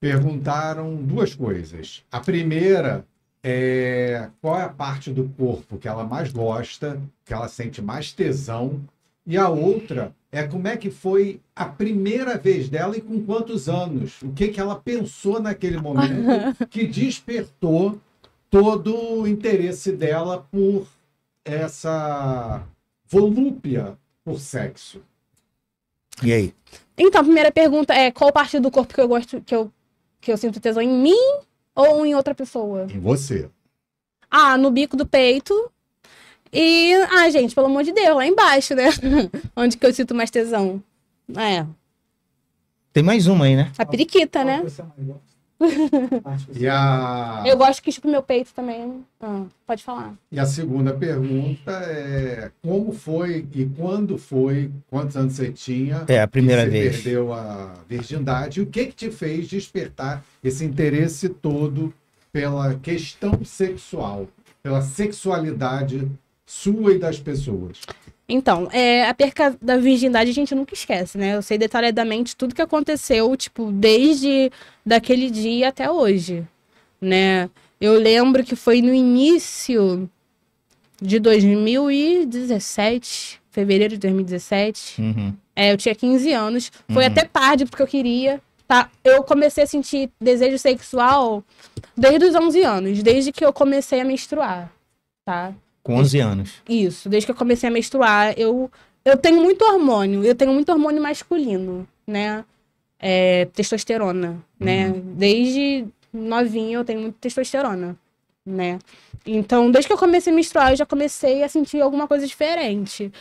perguntaram duas coisas. A primeira é qual é a parte do corpo que ela mais gosta, que ela sente mais tesão. E a outra é como é que foi a primeira vez dela e com quantos anos. O que, que ela pensou naquele momento que despertou todo o interesse dela por essa volúpia por sexo. E aí? Então, a primeira pergunta é qual parte do corpo que eu gosto, que eu sinto tesão em mim ou em outra pessoa? Em você. Ah, no bico do peito. E, ah, gente, pelo amor de Deus, lá embaixo, né? Onde que eu sinto mais tesão. É. Tem mais uma aí, né? A periquita, né? E a... Eu gosto que chupa o meu peito também. Ah, pode falar. E a segunda pergunta é como foi e quando foi, quantos anos você tinha? É, a primeira vez. Você perdeu a virgindade. E o que que te fez despertar esse interesse todo pela questão sexual, pela sexualidade sua e das pessoas? Então, a perca da virgindade a gente nunca esquece, né? Eu sei detalhadamente tudo que aconteceu, tipo, desde daquele dia até hoje, né? Eu lembro que foi no início de 2017, fevereiro de 2017. Uhum. Eu tinha 15 anos. Uhum. Foi até tarde, porque eu queria... Tá? Eu comecei a sentir desejo sexual desde os 11 anos, desde que eu comecei a menstruar, tá? Com 11 anos. Isso, desde que eu comecei a menstruar, eu tenho muito hormônio, masculino, né? Testosterona, né? Desde novinha eu tenho muito testosterona, né? Então, desde que eu comecei a menstruar, eu já comecei a sentir alguma coisa diferente.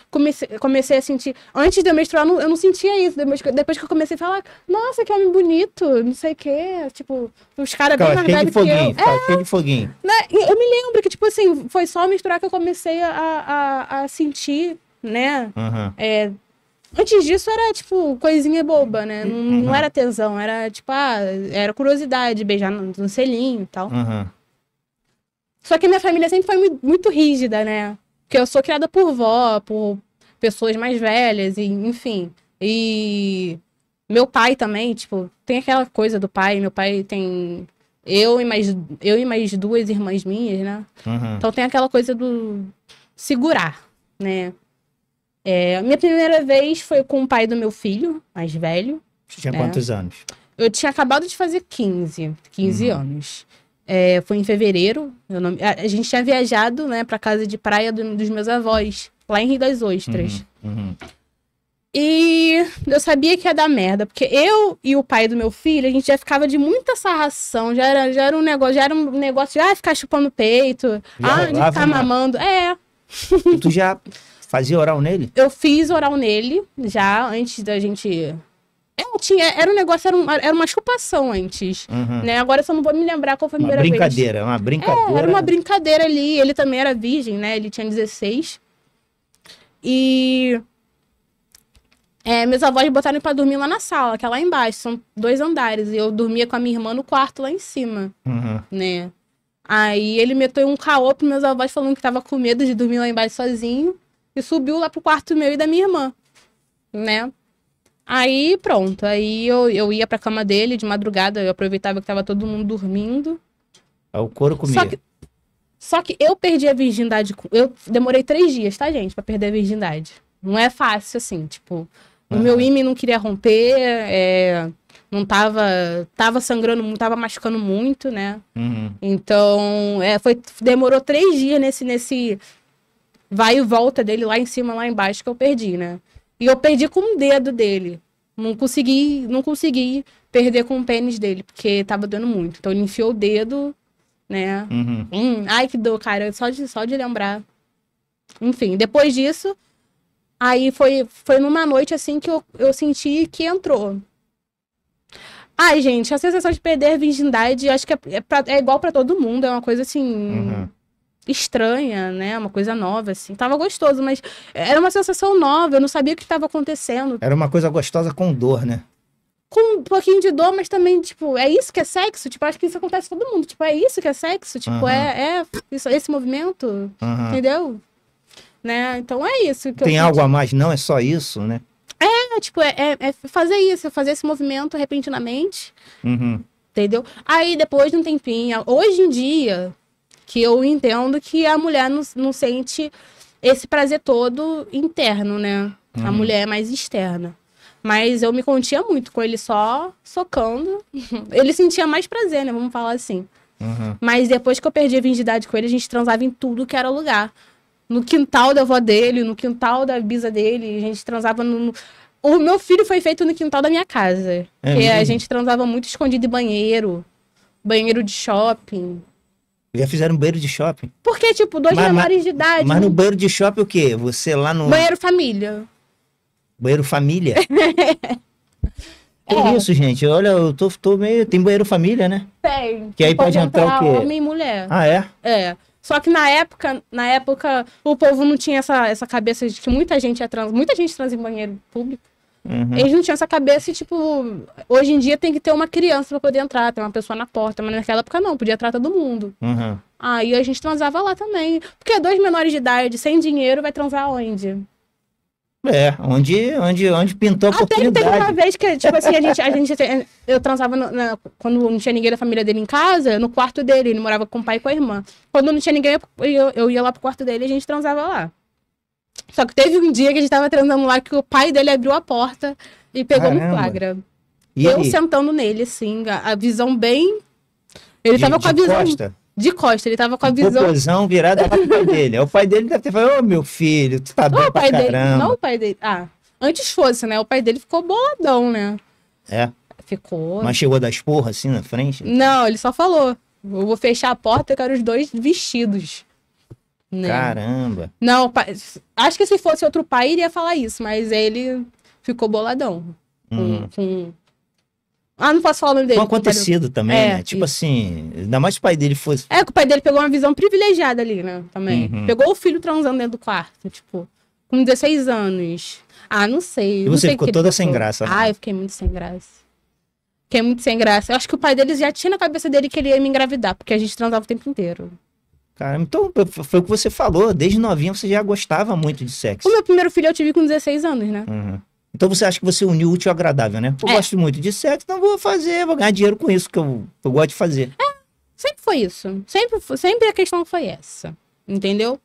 Comecei a sentir... Antes de eu menstruar, eu não sentia isso. Depois que eu comecei a falar, nossa, que homem bonito, não sei o quê. Tipo, os caras bem mais velhos que eu. Cheio de foguinho. Né? Eu me lembro que, tipo assim, foi só menstruar que eu comecei a sentir, né? Uhum. Antes disso era, tipo, coisinha boba, né? Não, uhum. Não era tesão, era, tipo, era curiosidade, beijar no selinho e tal. Aham. Uhum. Só que a minha família sempre foi muito rígida, né? Porque eu sou criada por vó, por pessoas mais velhas, e, enfim. E meu pai também, tipo, tem aquela coisa do pai. Meu pai tem eu e mais duas irmãs minhas, né? Uhum. Então tem aquela coisa do segurar, né? Minha primeira vez foi com o pai do meu filho, mais velho. Você tinha quantos anos? Eu tinha acabado de fazer 15 uhum. anos. Foi em fevereiro. A gente tinha viajado, né, pra casa de praia dos meus avós, lá em Rio das Ostras. Uhum, uhum. E eu sabia que ia dar merda, porque eu e o pai do meu filho, a gente já ficava de muita sarração, já era um negócio de ficar chupando o peito, de ficar mamando. Tu já fazia oral nele? Eu fiz oral nele, já, antes da gente... Era uma chupação antes, uhum. né? Agora eu só não vou me lembrar qual foi a primeira vez. Uma brincadeira. Era uma brincadeira ali, ele também era virgem, né? Ele tinha 16. E... meus avós botaram pra dormir lá na sala, que é lá embaixo, são 2 andares. E eu dormia com a minha irmã no quarto lá em cima, uhum. né? Aí ele meteu um caô pros meus avós falando que tava com medo de dormir lá embaixo sozinho. E subiu lá pro quarto meu e da minha irmã, né? Aí pronto, aí eu ia pra cama dele de madrugada, eu aproveitava que tava todo mundo dormindo. O couro comia. Só que eu perdi a virgindade, eu demorei 3 dias, tá, gente, pra perder a virgindade. Não é fácil, assim, tipo, o meu ímã não queria romper, não tava sangrando, tava machucando muito, né? Uhum. Então, demorou 3 dias nesse vai e volta dele lá em cima, lá embaixo que eu perdi, né? E eu perdi com um dedo dele. Não consegui perder com o pênis dele, porque tava doendo muito. Então ele enfiou o dedo, né? Uhum. Ai, que dor, cara. Só de lembrar. Enfim, depois disso, aí foi numa noite assim que eu senti que entrou. Ai, gente, a sensação de perder a virgindade, acho que é igual pra todo mundo. É uma coisa assim... Uhum. estranha, né? Uma coisa nova, assim. Tava gostoso, mas era uma sensação nova, eu não sabia o que tava acontecendo. Era uma coisa gostosa com dor, né? Com um pouquinho de dor, mas também, tipo, é isso que é sexo? Tipo, acho que isso acontece com todo mundo. Tipo, é isso que é sexo? Tipo, uhum. Esse movimento, uhum. entendeu? Né? Então é isso. Que Tem algo a mais, não é só isso, né? Fazer esse movimento repentinamente. Uhum. Entendeu? Aí depois de um tempinho, hoje em dia, que eu entendo que a mulher não sente esse prazer todo interno, né? Uhum. A mulher é mais externa. Mas eu me contia muito com ele só socando. Ele sentia mais prazer, né? Vamos falar assim. Uhum. Mas depois que eu perdi a virgindade com ele, a gente transava em tudo que era lugar. No quintal da avó dele, no quintal da bisa dele, a gente transava no... O meu filho foi feito no quintal da minha casa. É porque mesmo? A gente transava muito escondido em banheiro. Banheiro de shopping. Já fizeram banheiro de shopping? Porque, tipo, dois menores de idade. Mas no banheiro de shopping o quê? Você lá no... Banheiro família. Banheiro família? Que isso, gente? Olha, eu tô meio... Tem banheiro família, né? Tem. Que aí pode entrar o quê? Homem e mulher. Ah, é? É. Só que na época, o povo não tinha essa cabeça de que muita gente trans em banheiro público. Uhum. Eles não tinham essa cabeça e, tipo, hoje em dia tem que ter uma criança pra poder entrar, tem uma pessoa na porta, mas naquela época não, podia entrar todo mundo. Uhum. Aí a gente transava lá também. Porque dois menores de idade, sem dinheiro, vai transar onde? É, onde pintou a oportunidade. Até teve uma vez que, tipo assim, eu transava quando não tinha ninguém da família dele em casa, no quarto dele, ele morava com o pai e com a irmã. Quando não tinha ninguém, eu ia lá pro quarto dele e a gente transava lá. Só que teve um dia que a gente tava transando lá que o pai dele abriu a porta e pegou no flagra. E eu sentando nele, assim, a visão bem... Ele tava com a visão... De costa, ele tava com a visão... Popozão virada para o pai dele. O pai dele deve ter falado, ô meu filho, tu tá doido pra caramba. Não, o pai dele... Ah, antes fosse, né? O pai dele ficou boladão, né? É? Ficou. Mas chegou das porras assim na frente? Não, ele só falou, eu vou fechar a porta, eu quero os dois vestidos. Né? Caramba. Não, pai... acho que se fosse outro pai, iria falar isso, mas ele ficou boladão. Ah, não posso falar o nome dele. Foi acontecido também, né? Tipo assim, ainda mais se o pai dele fosse... É, que o pai dele pegou uma visão privilegiada ali, né? Também. Uhum. Pegou o filho transando dentro do quarto, tipo, com 16 anos. Ah, não sei. E você ficou toda sem graça. Ah, eu fiquei muito sem graça. Fiquei muito sem graça. Eu acho que o pai dele já tinha na cabeça dele que ele ia me engravidar, porque a gente transava o tempo inteiro. Caramba, então foi o que você falou. Desde novinha você já gostava muito de sexo. O meu primeiro filho eu tive com 16 anos, né? Uhum. Então você acha que você uniu o útil ao agradável, né? Eu gosto muito de sexo, então vou ganhar dinheiro com isso, que eu gosto de fazer. É, sempre foi isso. Sempre a questão foi essa, entendeu?